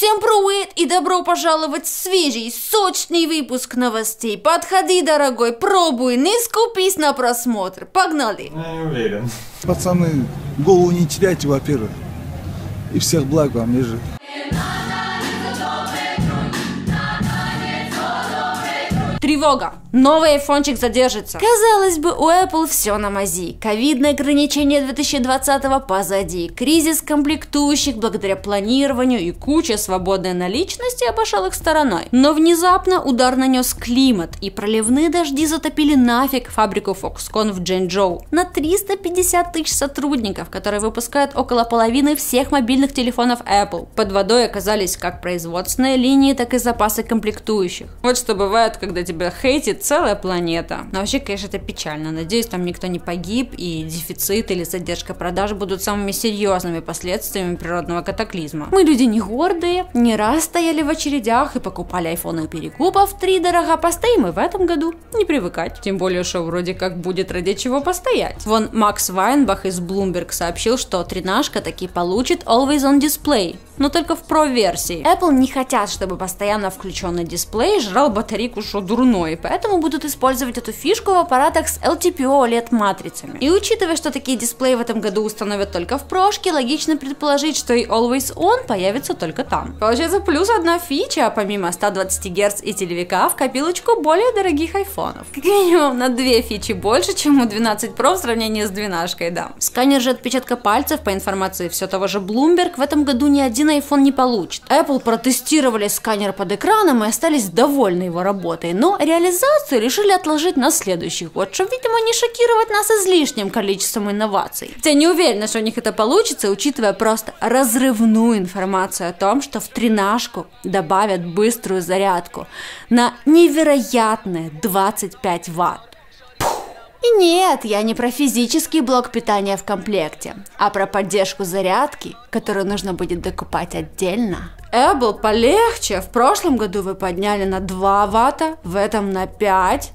Всем привет и добро пожаловать в свежий, сочный выпуск новостей. Подходи, дорогой, пробуй, не скупись на просмотр. Погнали! Я не уверен. Пацаны, голову не теряйте, во-первых. И всех благ вам лежит. Тревога. Новый айфончик задержится. Казалось бы, у Apple все на мази. Ковидные ограничения 2020-го позади. Кризис комплектующих благодаря планированию и куча свободной наличности обошел их стороной. Но внезапно удар нанес климат, и проливные дожди затопили нафиг фабрику Foxconn в Джэньчжоу. На 350 тысяч сотрудников, которые выпускают около половины всех мобильных телефонов Apple. Под водой оказались как производственные линии, так и запасы комплектующих. Вот что бывает, когда тебя хейтит целая планета. Но вообще, конечно, это печально. Надеюсь, там никто не погиб, и дефицит или задержка продаж будут самыми серьезными последствиями природного катаклизма. Мы люди не гордые, не раз стояли в очередях и покупали айфоны перекупов втридорога, постоим и в этом году. Не привыкать. Тем более, что вроде как будет ради чего постоять. Вон Макс Вайнбах из Bloomberg сообщил, что 13-ка таки получит Always on Display, но только в Pro-версии. Apple не хотят, чтобы постоянно включенный дисплей жрал батарейку, что дурной, поэтому будут использовать эту фишку в аппаратах с LTPO OLED-матрицами. И учитывая, что такие дисплеи в этом году установят только в прошке, логично предположить, что и Always On появится только там. Получается, плюс одна фича, а помимо 120 Гц и телевика, в копилочку более дорогих айфонов. Как минимум на 2 фичи больше, чем у 12 Pro в сравнении с 12-кой, да. Сканер же отпечатка пальцев, по информации все того же Bloomberg, в этом году ни один iPhone не получит. Apple протестировали сканер под экраном и остались довольны его работой, но реализацию решили отложить на следующий год, чтобы, видимо, не шокировать нас излишним количеством инноваций. Хотя не уверена, что у них это получится, учитывая просто разрывную информацию о том, что в 13-ку добавят быструю зарядку на невероятные 25 Вт. И нет, я не про физический блок питания в комплекте, а про поддержку зарядки, которую нужно будет докупать отдельно. Apple, полегче, в прошлом году вы подняли на 2 ватта, в этом на 5,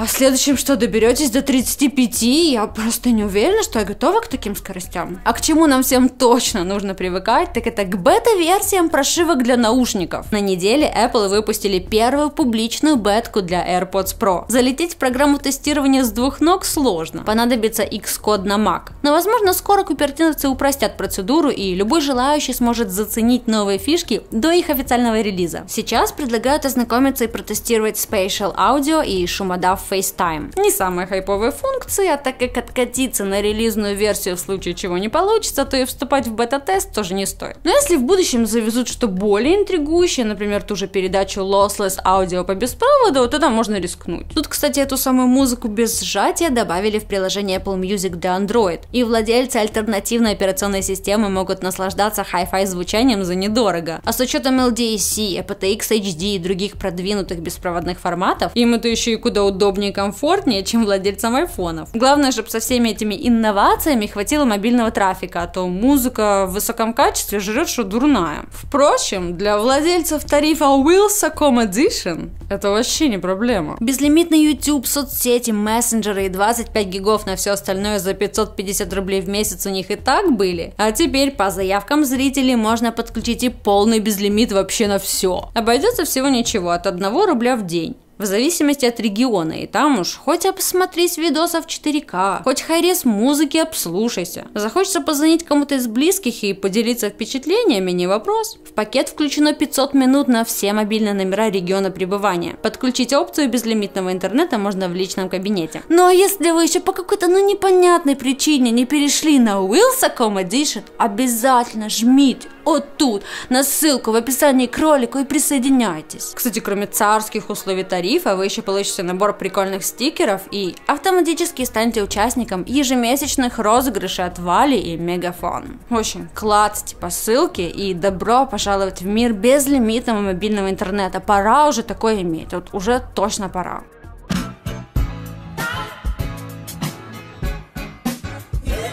а в следующем что, доберетесь до 35? Я просто не уверена, что я готова к таким скоростям. А к чему нам всем точно нужно привыкать, так это к бета-версиям прошивок для наушников. На неделе Apple выпустили первую публичную бетку для AirPods Pro. Залететь в программу тестирования с 2 ног сложно, понадобится X-код на Mac. Но возможно, скоро купертиновцы упростят процедуру, и любой желающий сможет заценить новые фишки до их официального релиза. Сейчас предлагают ознакомиться и протестировать Spatial Audio и шумодав FaceTime. Не самые хайповые функции, а так как откатиться на релизную версию в случае чего не получится, то и вступать в бета-тест тоже не стоит. Но если в будущем завезут что более интригующее, например, ту же передачу Lossless Audio по беспроводу, тогда можно рискнуть. Тут, кстати, эту самую музыку без сжатия добавили в приложение Apple Music для Android, и владельцы альтернативной операционной системы могут наслаждаться хай-фай звучанием за недорого. А с учетом LDAC, APTX HD и других продвинутых беспроводных форматов, им это еще и куда удобнее и комфортнее, чем владельцам айфонов. Главное, чтобы со всеми этими инновациями хватило мобильного трафика, а то музыка в высоком качестве жрет, что дурная. Впрочем, для владельцев тарифа Wylsacom Edition это вообще не проблема. Безлимитный YouTube, соцсети, мессенджеры и 25 гигов на все остальное за 550 рублей в месяц у них и так были, а теперь по заявкам зрителей можно подключить и полный безлимит вообще на все. Обойдется всего ничего, от 1 рубля в день, в зависимости от региона, и там уж хоть обсмотрись видосов 4К, хоть хайрес музыки обслушайся. Захочется позвонить кому-то из близких и поделиться впечатлениями, не вопрос. В пакет включено 500 минут на все мобильные номера региона пребывания. Подключить опцию безлимитного интернета можно в личном кабинете. Ну а если вы еще по какой-то непонятной причине не перешли на Wylsacom Edition, обязательно жмите вот тут на ссылку в описании к ролику и присоединяйтесь. Кстати, кроме царских условий тарифа, вы еще получите набор прикольных стикеров и автоматически станете участником ежемесячных розыгрышей от Вали и Мегафон. В общем, клацайте по ссылке и добро пожаловать в мир безлимитного мобильного интернета. Пора уже такое иметь, вот уже точно пора.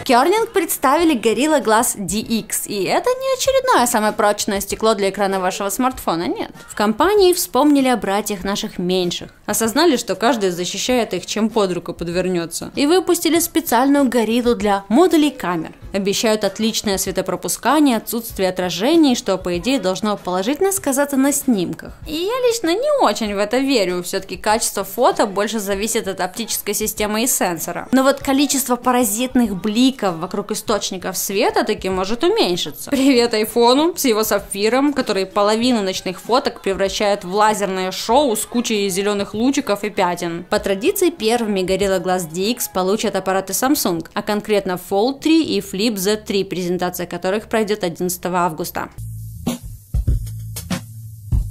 Corning представили Gorilla Glass DX, и это не очередное самое прочное стекло для экрана вашего смартфона, нет. В компании вспомнили о братьях наших меньших, осознали, что каждый защищает их, чем под руку подвернется, и выпустили специальную гориллу для модулей камер. Обещают отличное светопропускание, отсутствие отражений, что, по идее, должно положительно сказаться на снимках. И я лично не очень в это верю, все-таки качество фото больше зависит от оптической системы и сенсора. Но вот количество паразитных бликов вокруг источников света таки может уменьшиться. Привет айфону с его сапфиром, который половину ночных фоток превращает в лазерное шоу с кучей зеленых лучиков и пятен. По традиции первыми Gorilla Glass DX получат аппараты Samsung, а конкретно Fold 3 и Flip Z3, презентация которых пройдет 11 августа.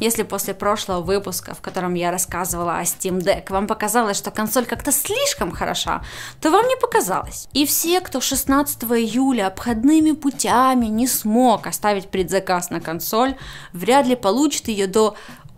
Если после прошлого выпуска, в котором я рассказывала о Steam Deck, вам показалось, что консоль как-то слишком хороша, то вам не показалось. И все, кто 16 июля обходными путями не смог оставить предзаказ на консоль, вряд ли получат ее до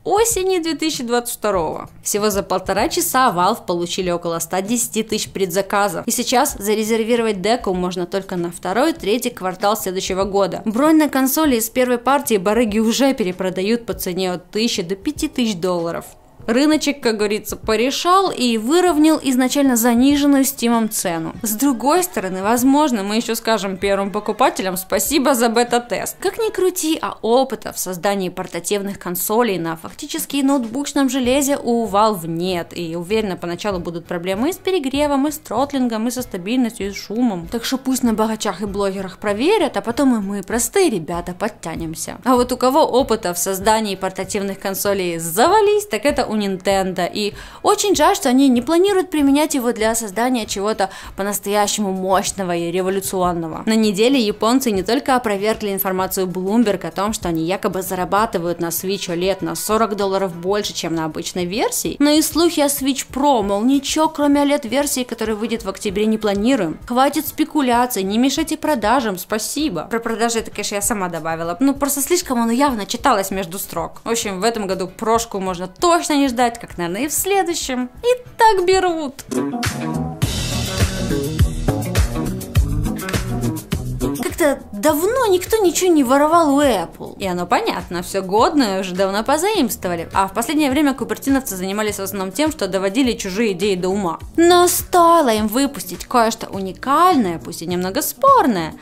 осени 2022. Всего за 1,5 часа Valve получили около 110 тысяч предзаказов. И сейчас зарезервировать деку можно только на 2-3 квартал следующего года. Бронь на консоли из первой партии барыги уже перепродают по цене от 1000 до 5000 долларов. Рыночек, как говорится, порешал и выровнял изначально заниженную Steam'ом цену. С другой стороны, возможно, мы еще скажем первым покупателям спасибо за бета-тест. Как ни крути, а опыта в создании портативных консолей на фактически ноутбучном железе у Valve нет. И уверена, поначалу будут проблемы и с перегревом, и с тротлингом, и со стабильностью, и с шумом. Так что пусть на богачах и блогерах проверят, а потом и мы, простые ребята, подтянемся. А вот у кого опыта в создании портативных консолей завались, так это у Nintendo, и очень жаль, что они не планируют применять его для создания чего-то по-настоящему мощного и революционного. На неделе японцы не только опровергли информацию Bloomberg о том, что они якобы зарабатывают на Switch OLED на $40 больше, чем на обычной версии, но и слухи о Switch Pro, мол, ничего кроме OLED-версии, которая выйдет в октябре, не планируем. Хватит спекуляций, не мешайте продажам, спасибо. Про продажи это, конечно, я сама добавила, просто слишком оно явно читалось между строк. В общем, в этом году прошку можно точно не ждать, как, наверное, и в следующем. И так берут. Как-то давно никто ничего не воровал у Apple. И оно понятно, все годное уже давно позаимствовали. А в последнее время купертиновцы занимались в основном тем, что доводили чужие идеи до ума. Но стоило им выпустить кое-что уникальное, пусть и немного спорное,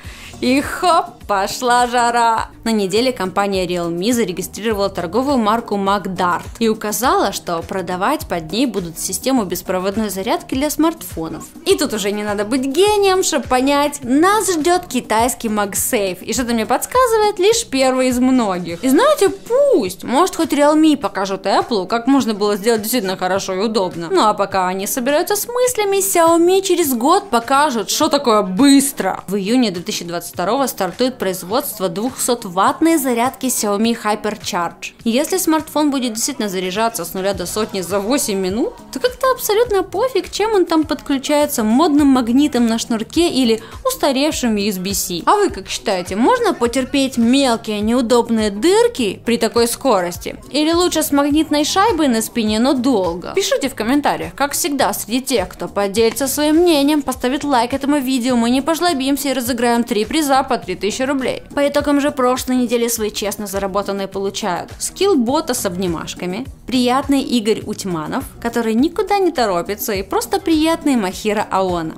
и хоп, пошла жара. На неделе компания Realme зарегистрировала торговую марку MagDart и указала, что продавать под ней будут систему беспроводной зарядки для смартфонов. И тут уже не надо быть гением, чтобы понять, нас ждет китайский MagSafe, и что-то мне подсказывает, лишь первый из многих. И знаете, пусть, может хоть Realme покажут Apple, как можно было сделать действительно хорошо и удобно. Ну а пока они собираются с мыслями, Xiaomi через год покажут, что такое быстро. В июне 2020 стартует производство 200-ваттной зарядки Xiaomi Hypercharge. Если смартфон будет действительно заряжаться с 0 до сотни за 8 минут, то как-то абсолютно пофиг, чем он там подключается, модным магнитом на шнурке или устаревшим USB-C. А вы как считаете, можно потерпеть мелкие неудобные дырки при такой скорости? Или лучше с магнитной шайбой на спине, но долго? Пишите в комментариях, как всегда, среди тех, кто поделится своим мнением, поставит лайк этому видео, мы не пожлобимся и разыграем 3 приза по 3000 рублей. По итогам же прошлой недели свои честно заработанные получают скилл-бота с обнимашками, приятный Игорь Утьманов, который никуда не торопится, и просто приятный Махира Аона.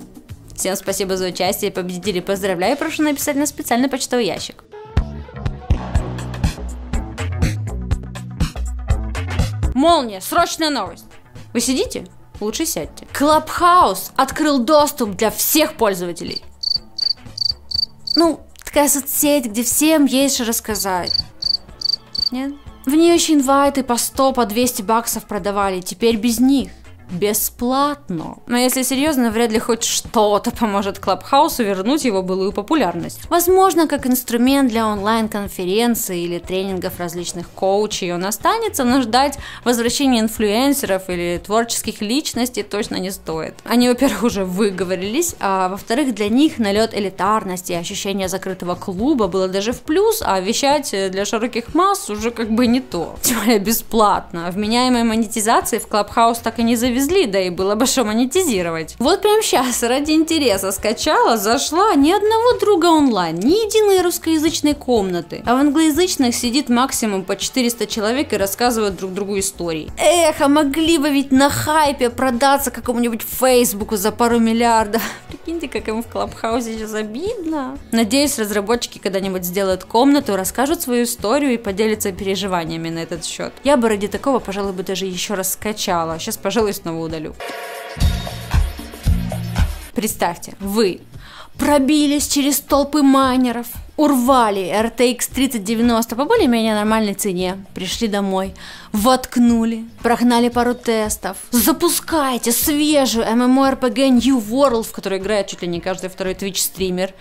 Всем спасибо за участие, победителей поздравляю, прошу написать на специальный почтовый ящик. Молния, срочная новость. Вы сидите? Лучше сядьте. Clubhouse открыл доступ для всех пользователей. Такая соцсеть, где всем есть что рассказать. Нет? В ней еще инвайты по 100, по 200 баксов продавали, теперь без них. Бесплатно. Но если серьезно, вряд ли хоть что-то поможет Клабхаусу вернуть его былую популярность. Возможно, как инструмент для онлайн-конференций или тренингов различных коучей он останется, но ждать возвращения инфлюенсеров или творческих личностей точно не стоит. Они, во-первых, уже выговорились, а во-вторых, для них налет элитарности и ощущение закрытого клуба было даже в плюс, а вещать для широких масс уже как бы не то. Тем более бесплатно. Вменяемой монетизации в Клабхаус так и не завели. привезли, да и было бы что монетизировать. Вот прям сейчас ради интереса скачала, зашла, ни одного друга онлайн, ни единой русскоязычной комнаты. А в англоязычных сидит максимум по 400 человек и рассказывают друг другу истории. Эх, а могли бы ведь на хайпе продаться какому-нибудь Фейсбуку за пару миллиардов. Прикиньте, как им в Клабхаусе сейчас обидно. Надеюсь, разработчики когда-нибудь сделают комнату, расскажут свою историю и поделятся переживаниями на этот счет. Я бы ради такого, пожалуй, бы даже еще раз скачала. Сейчас, пожалуй, снова удалю. Представьте, вы пробились через толпы майнеров, урвали RTX 3090 по более-менее нормальной цене, пришли домой, воткнули, прогнали пару тестов, запускаете свежую MMORPG New World, в которой играет чуть ли не каждый второй Twitch стример,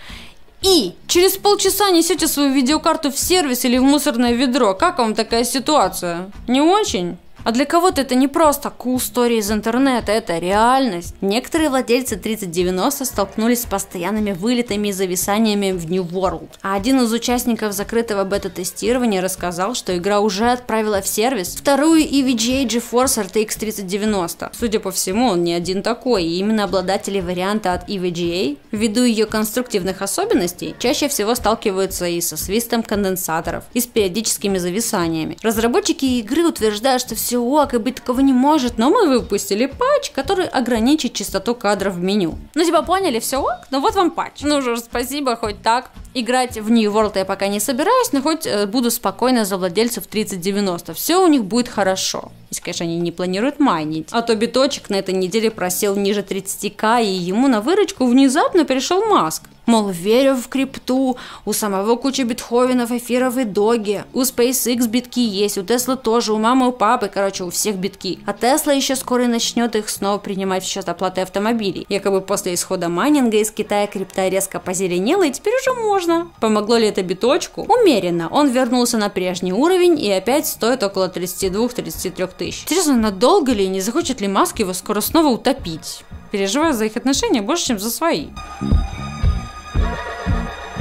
и через полчаса несете свою видеокарту в сервис или в мусорное ведро. Как вам такая ситуация? Не очень? А для кого-то это не просто cool story из интернета, это реальность. Некоторые владельцы 3090 столкнулись с постоянными вылетами и зависаниями в New World. А один из участников закрытого бета-тестирования рассказал, что игра уже отправила в сервис вторую EVGA GeForce RTX 3090. Судя по всему, он не один такой, и именно обладатели варианта от EVGA, ввиду ее конструктивных особенностей, чаще всего сталкиваются и со свистом конденсаторов, и с периодическими зависаниями. Разработчики игры утверждают, что все ок, и быть такого не может, но мы выпустили патч, который ограничит частоту кадров в меню. Ну типа поняли, все ок, но вот вам патч. Ну же, спасибо, хоть так. Играть в New World я пока не собираюсь, но хоть буду спокойно за владельцев 3090. Все у них будет хорошо. Если, конечно, они не планируют майнить. А то биточек на этой неделе просел ниже 30к, и ему на выручку внезапно перешел Маск. Мол, верю в крипту, у самого куча битховенов, эфиров и доги, у SpaceX битки есть, у Tesla тоже, у мамы, у папы, короче, у всех битки. А Tesla еще скоро начнет их снова принимать в счет оплаты автомобилей. Якобы после исхода майнинга из Китая крипта резко позеленела, и теперь уже можно. Помогло ли это биточку? Умеренно, он вернулся на прежний уровень и опять стоит около 32-33 тысяч. Интересно, надолго ли, не захочет ли Маск его скоро снова утопить? Переживаю за их отношения больше, чем за свои.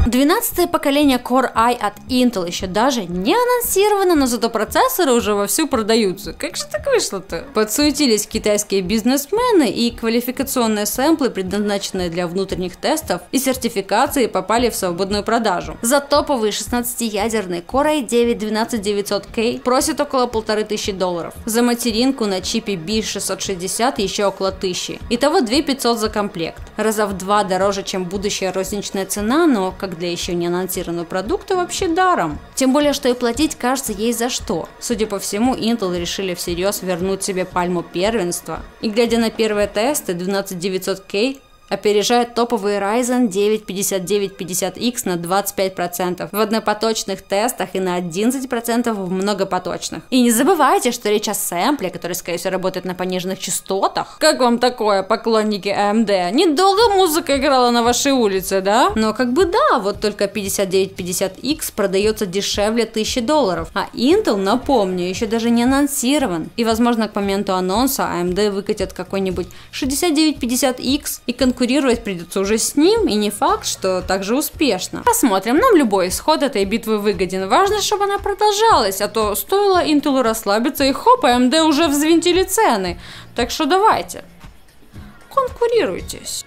12-е поколение Core i от Intel еще даже не анонсировано, но зато процессоры уже вовсю продаются. Как же так вышло-то? Подсуетились китайские бизнесмены, и квалификационные сэмплы, предназначенные для внутренних тестов и сертификации, попали в свободную продажу. За топовый 16-ядерный Core i9 12900K просят около $1500. За материнку на чипе B660 еще около 1000. Итого 2500 за комплект. Раза в два дороже, чем будущая розничная цена, но как для еще не анонсированного продукта вообще даром. Тем более, что и платить, кажется, есть за что. Судя по всему, Intel решили всерьез вернуть себе пальму первенства. И глядя на первые тесты, 12900K опережает топовый Ryzen 9 5950X на 25% в однопоточных тестах и на 11% в многопоточных. И не забывайте, что речь о сэмпле, который, скорее всего, работает на пониженных частотах. Как вам такое, поклонники AMD? Недолго музыка играла на вашей улице, да? Но как бы да, вот только 5950X продается дешевле $1000, а Intel, напомню, еще даже не анонсирован. И, возможно, к моменту анонса AMD выкатят какой-нибудь 6950X, и конкурировать придется уже с ним, и не факт, что также успешно. Посмотрим, нам любой исход этой битвы выгоден. Важно, чтобы она продолжалась, а то стоило Intel расслабиться, и хоп, AMD уже взвинтили цены. Так что давайте, конкурируйтесь.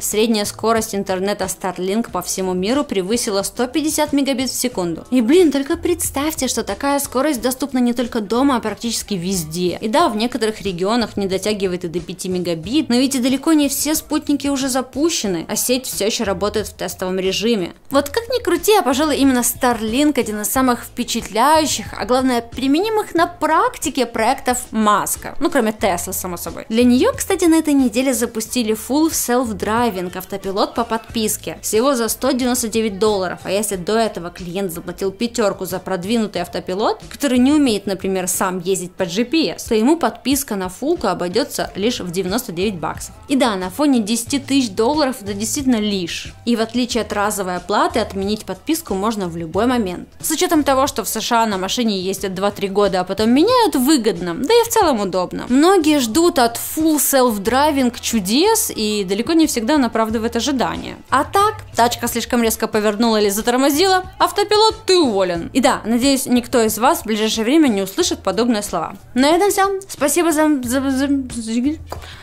Средняя скорость интернета Starlink по всему миру превысила 150 мегабит в секунду. И блин, только представьте, что такая скорость доступна не только дома, а практически везде. И да, в некоторых регионах не дотягивает и до 5 мегабит, но ведь и далеко не все спутники уже запущены, а сеть все еще работает в тестовом режиме. Вот как ни крути, а пожалуй именно Starlink один из самых впечатляющих, а главное применимых на практике проектов Маска. Ну кроме Tesla, само собой. Для нее, кстати, на этой неделе запустили Full Self-Driving автопилот по подписке всего за $199, а если до этого клиент заплатил 50 за продвинутый автопилот, который не умеет, например, сам ездить по GPS, то ему подписка на фулку обойдется лишь в $99. И да, на фоне $10 тысяч это действительно лишь. И в отличие от разовой оплаты, отменить подписку можно в любой момент. С учетом того, что в США на машине ездят 2-3 года, а потом меняют, выгодно, да и в целом удобно. Многие ждут от Full Self-Driving чудес, и далеко не всегда он оправдывает ожидания. А так, тачка слишком резко повернула или затормозила, автопилот, ты уволен. И да, надеюсь, никто из вас в ближайшее время не услышит подобные слова. На этом все. Спасибо за... Но я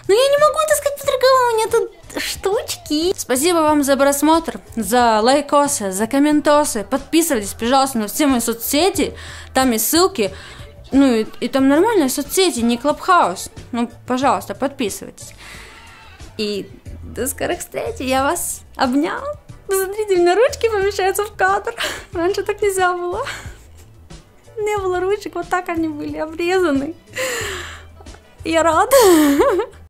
не могу это сказать по-другому, у меня тут штучки. Спасибо вам за просмотр, за лайкосы, за комментосы. Подписывайтесь, пожалуйста, на все мои соцсети, там есть ссылки. Ну и там нормальные соцсети, не Clubhouse. Ну, пожалуйста, подписывайтесь. И до скорых встреч, я вас обнял. Посмотрите, у меня ручки помещаются в кадр. Раньше так нельзя было. Не было ручек, вот так они были обрезаны. Я рада.